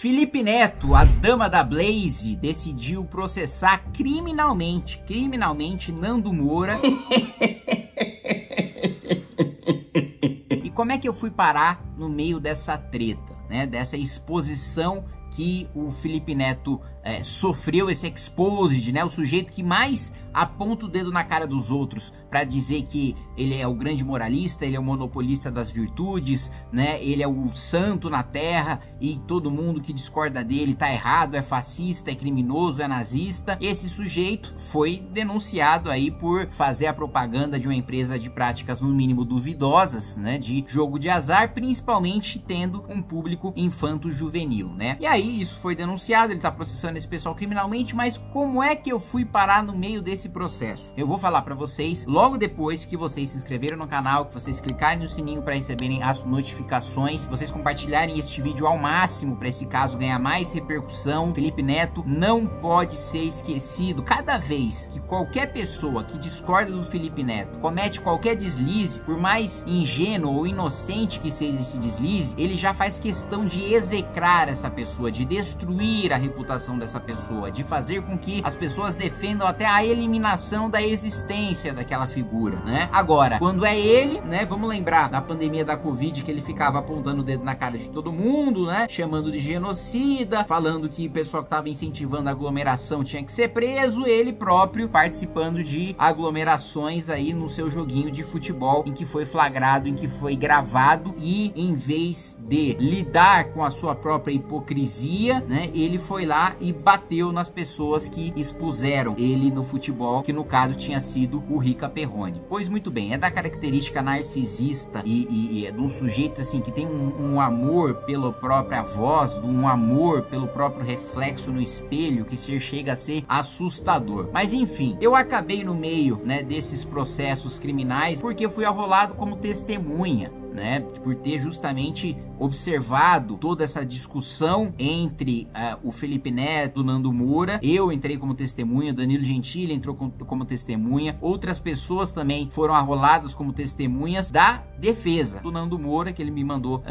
Felipe Neto, a dama da Blaze, decidiu processar criminalmente Nando Moura. E como é que eu fui parar no meio dessa treta, né? Dessa exposição que o Felipe Neto sofreu, esse exposed, né? O sujeito que mais aponta o dedo na cara dos outros para dizer que ele é o grande moralista, ele é o monopolista das virtudes, né? Ele é o santo na terra e todo mundo que discorda dele tá errado, é fascista, é criminoso, é nazista. Esse sujeito foi denunciado aí por fazer a propaganda de uma empresa de práticas no mínimo duvidosas, né? De jogo de azar, principalmente tendo um público infanto-juvenil, né? E aí isso foi denunciado, ele tá processando esse pessoal criminalmente, mas como é que eu fui parar no meio desse processo? Eu vou falar pra vocês logo depois que vocês se inscreveram no canal, que vocês clicarem no sininho para receberem as notificações, vocês compartilharem este vídeo ao máximo para esse caso ganhar mais repercussão. Felipe Neto não pode ser esquecido. Cada vez que qualquer pessoa que discorda do Felipe Neto comete qualquer deslize, por mais ingênuo ou inocente que seja esse deslize, ele já faz questão de execrar essa pessoa, de destruir a reputação dessa pessoa, de fazer com que as pessoas defendam até a eliminação da existência daquela figura, né? Agora, quando é ele, né? Vamos lembrar da pandemia da Covid, que ele ficava apontando o dedo na cara de todo mundo, né? Chamando de genocida, falando que o pessoal que tava incentivando a aglomeração tinha que ser preso, ele próprio participando de aglomerações aí no seu joguinho de futebol, em que foi flagrado, em que foi gravado, e em vez de lidar com a sua própria hipocrisia, né? Ele foi lá e bateu nas pessoas que expuseram ele no futebol, que no caso tinha sido o Rica Perrone. Pois muito bem, é da característica narcisista e é de um sujeito assim que tem um amor pela própria voz, um amor pelo próprio reflexo no espelho, que chega a ser assustador. Mas enfim, eu acabei no meio, né, desses processos criminais porque eu fui arrolado como testemunha, né, por ter justamente observado toda essa discussão entre o Felipe Neto, o Nando Moura. Eu entrei como testemunha, Danilo Gentili entrou como testemunha, outras pessoas também foram arroladas como testemunhas da defesa do Nando Moura, que ele me mandou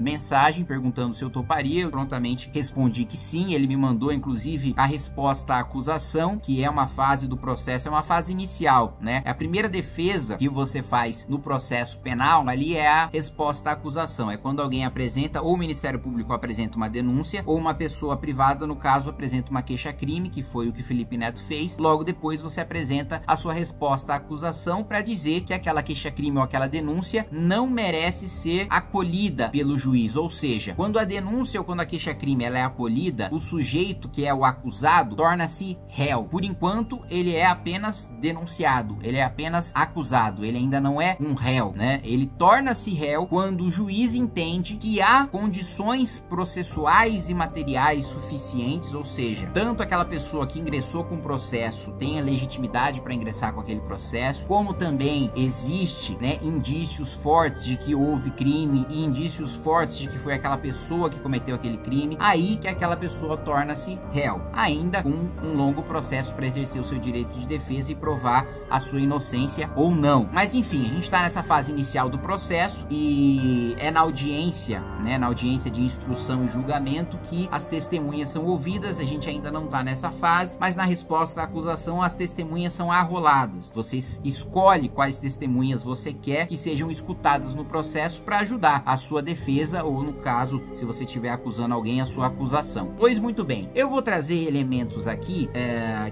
mensagem perguntando se eu toparia. Eu prontamente respondi que sim. Ele me mandou inclusive a resposta à acusação, que é uma fase do processo, é uma fase inicial, né? É a primeira defesa que você faz no processo penal, ali é a resposta à acusação, é quando alguém apresenta, ou o Ministério Público apresenta uma denúncia, ou uma pessoa privada, no caso, apresenta uma queixa-crime, que foi o que Felipe Neto fez. Logo depois você apresenta a sua resposta à acusação para dizer que aquela queixa-crime ou aquela denúncia não merece ser acolhida pelo juiz, ou seja, quando a denúncia ou quando a queixa-crime ela é acolhida, o sujeito que é o acusado torna-se réu. Por enquanto ele é apenas denunciado, ele é apenas acusado, ele ainda não é um réu, né? Ele torna-se réu quando o juiz entende que há condições processuais e materiais suficientes, ou seja, tanto aquela pessoa que ingressou com o processo tenha legitimidade para ingressar com aquele processo, como também existe, né, indícios fortes de que houve crime e indícios fortes de que foi aquela pessoa que cometeu aquele crime, aí que aquela pessoa torna-se réu, ainda com um longo processo para exercer o seu direito de defesa e provar a sua inocência ou não. Mas enfim, a gente está nessa fase inicial do processo e é na audiência, né, na audiência de instrução e julgamento, que as testemunhas são ouvidas. A gente ainda não está nessa fase, mas na resposta à acusação as testemunhas são arroladas. Você escolhe quais testemunhas você quer que sejam escutadas no processo para ajudar a sua defesa, ou no caso, se você estiver acusando alguém, a sua acusação. Pois muito bem, eu vou trazer elementos aqui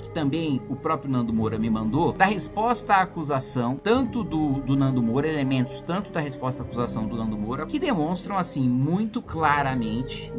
que também o próprio Nando Moura me mandou, da resposta à acusação, tanto do Nando Moura, elementos tanto da resposta à acusação do Nando Moura, que demonstra assim muito claramente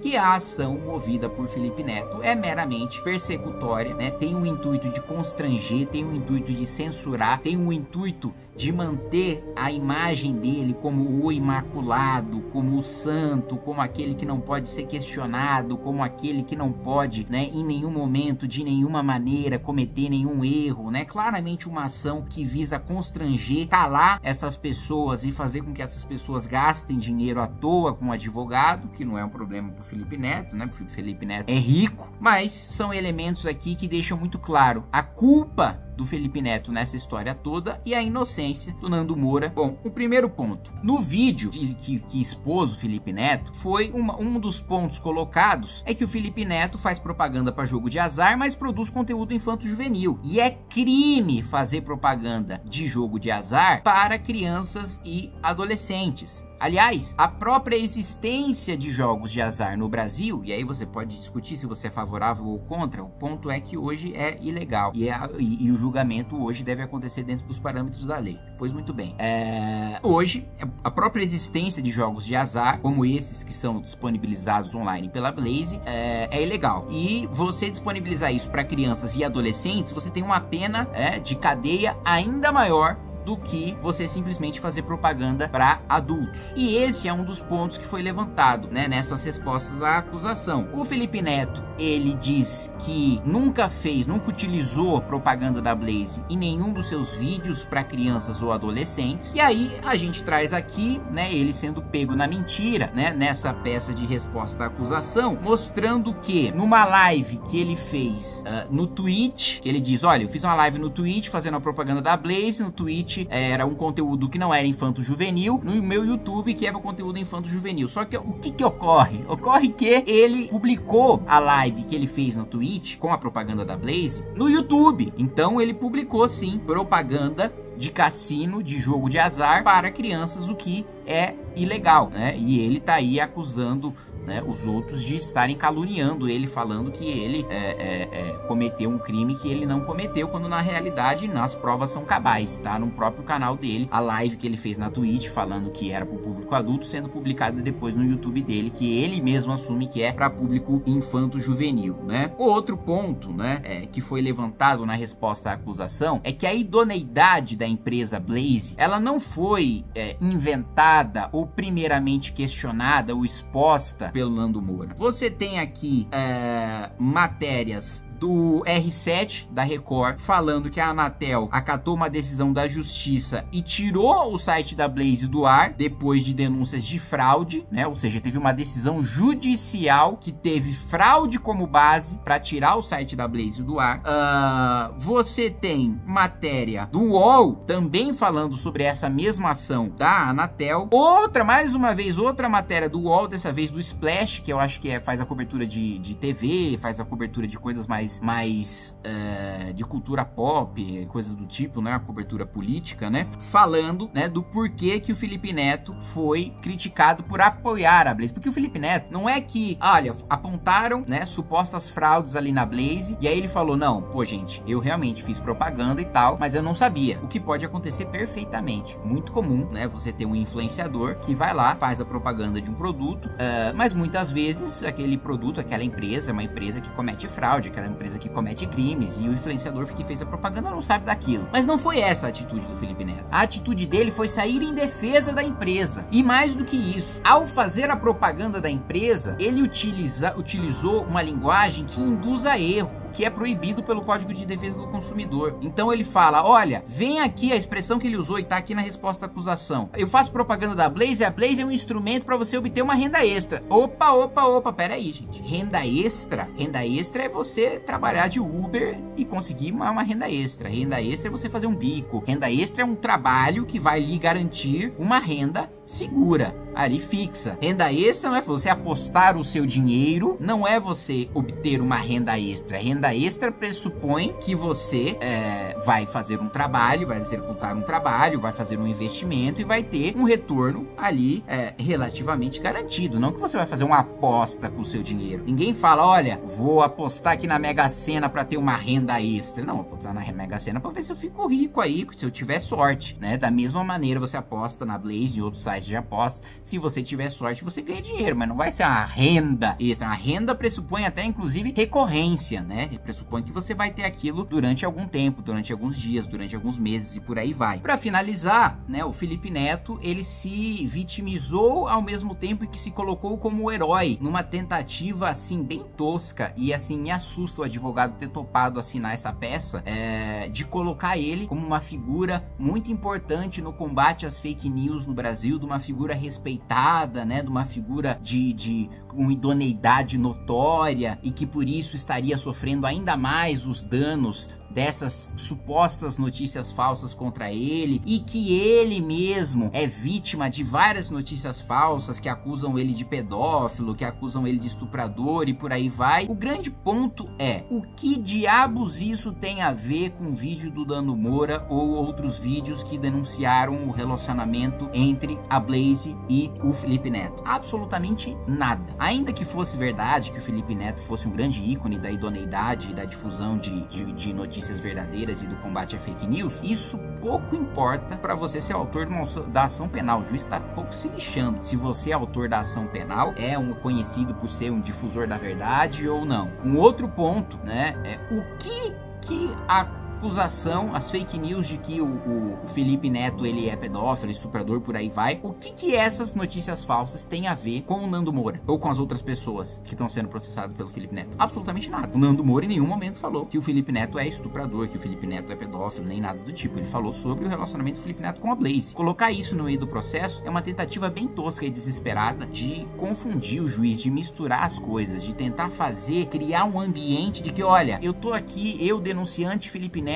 que a ação movida por Felipe Neto é meramente persecutória, né? Tem um intuito de constranger, tem um intuito de censurar, tem um intuito de manter a imagem dele como o imaculado, como o santo, como aquele que não pode ser questionado, como aquele que não pode, né, em nenhum momento, de nenhuma maneira, cometer nenhum erro, né? Claramente uma ação que visa constranger, calar essas pessoas e fazer com que essas pessoas gastem dinheiro à toa com um advogado, que não é um problema pro Felipe Neto, né? Porque o Felipe Neto é rico, mas são elementos aqui que deixam muito claro a culpa do Felipe Neto nessa história toda e a inocência do Nando Moura. Bom, o primeiro ponto. No vídeo que expôs o Felipe Neto, foi um dos pontos colocados é que o Felipe Neto faz propaganda para jogo de azar, mas produz conteúdo infanto-juvenil. E é crime fazer propaganda de jogo de azar para crianças e adolescentes. Aliás, a própria existência de jogos de azar no Brasil, e aí você pode discutir se você é favorável ou contra, o ponto é que hoje é ilegal e o julgamento hoje deve acontecer dentro dos parâmetros da lei. Pois muito bem, hoje a própria existência de jogos de azar, como esses que são disponibilizados online pela Blaze, é ilegal. E você disponibilizar isso para crianças e adolescentes, você tem uma pena de cadeia ainda maior do que você simplesmente fazer propaganda para adultos. E esse é um dos pontos que foi levantado, né, nessas respostas à acusação. O Felipe Neto, ele diz que nunca utilizou a propaganda da Blaze em nenhum dos seus vídeos para crianças ou adolescentes. E aí a gente traz aqui, né, ele sendo pego na mentira, né, nessa peça de resposta à acusação, mostrando que numa live que ele fez no Twitch, que ele diz, olha, eu fiz uma live no Twitch fazendo a propaganda da Blaze, no Twitch era um conteúdo que não era infanto-juvenil, no meu YouTube que era um conteúdo infanto-juvenil. Só que o que ocorre? Ocorre que ele publicou a live que ele fez na Twitch com a propaganda da Blaze no YouTube. Então ele publicou sim propaganda de cassino, de jogo de azar para crianças, o que é ilegal, né? E ele tá aí acusando, né, os outros de estarem caluniando ele, falando que ele cometeu um crime que ele não cometeu, quando na realidade as provas são cabais, tá? No próprio canal dele, a live que ele fez na Twitch falando que era pro público adulto, sendo publicada depois no YouTube dele, que ele mesmo assume que é para público infanto-juvenil, né? Outro ponto, né, que foi levantado na resposta à acusação é que a idoneidade da empresa Blaze, ela não foi inventada ou primeiramente questionada ou exposta pelo Nando Moura. Você tem aqui matérias do R7 da Record falando que a Anatel acatou uma decisão da justiça e tirou o site da Blaze do ar depois de denúncias de fraude, né? Ou seja, teve uma decisão judicial que teve fraude como base para tirar o site da Blaze do ar. Você tem matéria do UOL também falando sobre essa mesma ação da Anatel. Mais uma vez outra matéria do UOL, dessa vez do Splash, que eu acho que faz a cobertura de TV, faz a cobertura de coisas mais de cultura pop, coisas do tipo, né, a cobertura política, né, falando, né, do porquê que o Felipe Neto foi criticado por apoiar a Blaze. Porque o Felipe Neto não é que, olha, apontaram, né, supostas fraudes ali na Blaze, e aí ele falou, não, pô gente, eu realmente fiz propaganda e tal, mas eu não sabia, o que pode acontecer perfeitamente, muito comum, né, você ter um influenciador que vai lá, faz a propaganda de um produto, mas muitas vezes aquele produto, aquela empresa, é uma empresa que comete fraude, aquela empresa que comete crimes, e o influenciador que fez a propaganda não sabe daquilo. Mas não foi essa a atitude do Felipe Neto. A atitude dele foi sair em defesa da empresa. E mais do que isso, ao fazer a propaganda da empresa, ele utilizou uma linguagem que induz a erro, que é proibido pelo Código de Defesa do Consumidor. Então ele fala, olha, vem aqui a expressão que ele usou e tá aqui na resposta à acusação. Eu faço propaganda da Blaze, a Blaze é um instrumento para você obter uma renda extra. Opa, opa, opa, pera aí, gente. Renda extra? Renda extra é você trabalhar de Uber e conseguir uma renda extra. Renda extra é você fazer um bico. Renda extra é um trabalho que vai lhe garantir uma renda segura, ali fixa. Renda extra não é você apostar o seu dinheiro, não é você obter uma renda extra. Renda extra pressupõe que você vai fazer um trabalho, vai executar um trabalho, vai fazer um investimento e vai ter um retorno ali relativamente garantido. Não que você vai fazer uma aposta com o seu dinheiro. Ninguém fala, olha, vou apostar aqui na Mega Sena para ter uma renda extra. Não, vou apostar na Mega Sena para ver se eu fico rico aí, se eu tiver sorte, né? Da mesma maneira você aposta na Blaze e outros sites de aposta. Se você tiver sorte, você ganha dinheiro, mas não vai ser uma renda extra. A renda pressupõe até, inclusive, recorrência, né? Pressupõe que você vai ter aquilo durante algum tempo, durante alguns dias, durante alguns meses e por aí vai. Para finalizar, né, o Felipe Neto, ele se vitimizou ao mesmo tempo que se colocou como herói, numa tentativa, assim, bem tosca, e assim, me assusta o advogado ter topado assinar essa peça, de colocar ele como uma figura muito importante no combate às fake news no Brasil, de uma figura respeitada, né, de uma figura com idoneidade notória e que por isso estaria sofrendo ainda mais os danos dessas supostas notícias falsas contra ele, e que ele mesmo é vítima de várias notícias falsas que acusam ele de pedófilo, que acusam ele de estuprador e por aí vai. O grande ponto é, o que diabos isso tem a ver com o vídeo do Nando Moura ou outros vídeos que denunciaram o relacionamento entre a Blaze e o Felipe Neto? Absolutamente nada. Ainda que fosse verdade que o Felipe Neto fosse um grande ícone da idoneidade e da difusão de notícias verdadeiras e do combate a fake news, isso pouco importa para você ser autor da ação penal. O juiz está pouco se lixando se você é autor da ação penal, é um conhecido por ser um difusor da verdade ou não. Um outro ponto, né, é o que a acusação, as fake news de que o Felipe Neto ele é pedófilo, estuprador, por aí vai. O que que essas notícias falsas têm a ver com o Nando Moura ou com as outras pessoas que estão sendo processadas pelo Felipe Neto? Absolutamente nada. O Nando Moura em nenhum momento falou que o Felipe Neto é estuprador, que o Felipe Neto é pedófilo, nem nada do tipo. Ele falou sobre o relacionamento do Felipe Neto com a Blaze. Colocar isso no meio do processo é uma tentativa bem tosca e desesperada de confundir o juiz, de misturar as coisas, de tentar fazer, criar um ambiente de que, olha, eu tô aqui, eu denunciante Felipe Neto,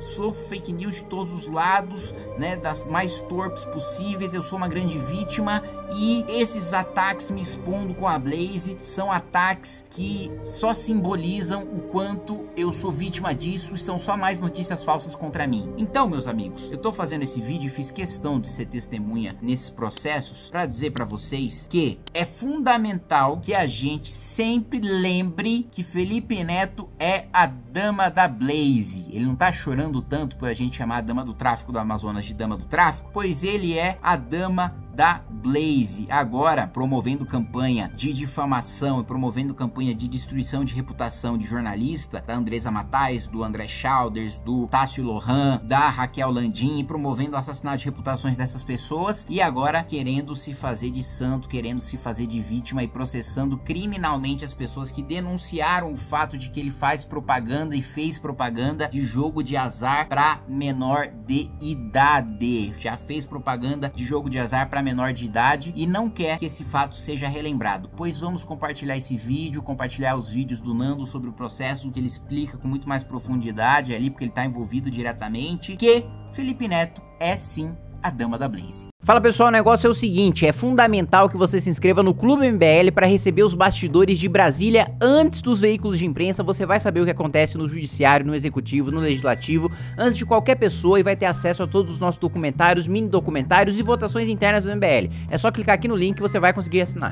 sofro fake news de todos os lados, né, das mais torpes possíveis, eu sou uma grande vítima e esses ataques me expondo com a Blaze são ataques que só simbolizam o quanto eu sou vítima disso e são só mais notícias falsas contra mim. Então, meus amigos, eu tô fazendo esse vídeo e fiz questão de ser testemunha nesses processos para dizer para vocês que é fundamental que a gente sempre lembre que Felipe Neto é a dama da Blaze. Ele não tá chorando tanto por a gente chamar a dama do tráfico do Amazonas de dama do tráfico, pois ele é a dama da Blaze, agora promovendo campanha de difamação e promovendo campanha de destruição de reputação de jornalista, da Andresa Matais, do André Schauders, do Tassio Lohan, da Raquel Landim, promovendo o assassinato de reputações dessas pessoas e agora querendo se fazer de santo, querendo se fazer de vítima e processando criminalmente as pessoas que denunciaram o fato de que ele faz propaganda e fez propaganda de jogo de azar para menor de idade. Já fez propaganda de jogo de azar para menor de idade e não quer que esse fato seja relembrado, pois vamos compartilhar esse vídeo, compartilhar os vídeos do Nando sobre o processo, que ele explica com muito mais profundidade ali, porque ele está envolvido diretamente, que Felipe Neto é sim a dama da Blaze. Fala pessoal, o negócio é o seguinte, é fundamental que você se inscreva no Clube MBL para receber os bastidores de Brasília antes dos veículos de imprensa. Você vai saber o que acontece no judiciário, no executivo, no legislativo, antes de qualquer pessoa, e vai ter acesso a todos os nossos documentários, mini documentários e votações internas do MBL. É só clicar aqui no link que você vai conseguir assinar.